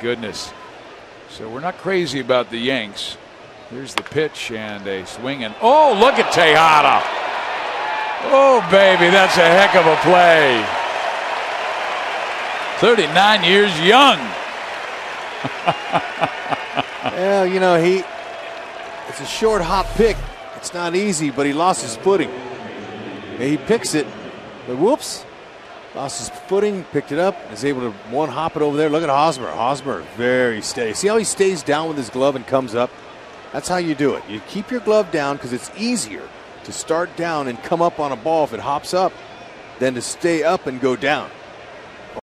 goodness. So we're not crazy about the Yanks. Here's the pitch and a swing, and oh, look at Tejada. Oh, baby, that's a heck of a play. 39 years young. Well, you know, it's a short hop pick. It's not easy, but he lost his footing. He picks it, but whoops. Lost his footing, picked it up, is able to one hop it over there. Look at Hosmer. Hosmer, very steady. See how he stays down with his glove and comes up? That's how you do it. You keep your glove down because it's easier to start down and come up on a ball if it hops up than to stay up and go down.